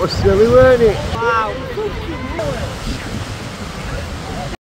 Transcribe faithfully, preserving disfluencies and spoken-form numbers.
was silly, weren't it? Wow.